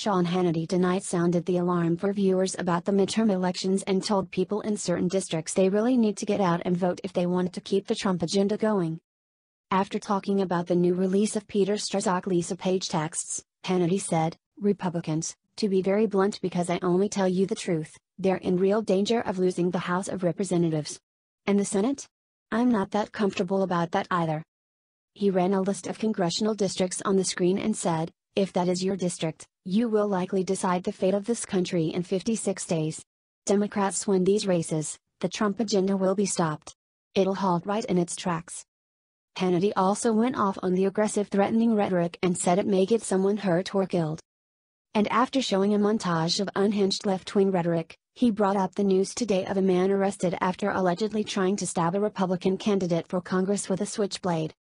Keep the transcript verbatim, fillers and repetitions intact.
Sean Hannity tonight sounded the alarm for viewers about the midterm elections and told people in certain districts they really need to get out and vote if they want to keep the Trump agenda going. After talking about the new release of Peter Strzok's Lisa Page texts, Hannity said, "Republicans, to be very blunt because I only tell you the truth, they're in real danger of losing the House of Representatives. And the Senate? I'm not that comfortable about that either." He ran a list of congressional districts on the screen and said, "If that is your district, you will likely decide the fate of this country in fifty-six days. Democrats win these races, the Trump agenda will be stopped. It'll halt right in its tracks." Hannity also went off on the aggressive threatening rhetoric and said it may get someone hurt or killed. And after showing a montage of unhinged left-wing rhetoric, he brought up the news today of a man arrested after allegedly trying to stab a Republican candidate for Congress with a switchblade.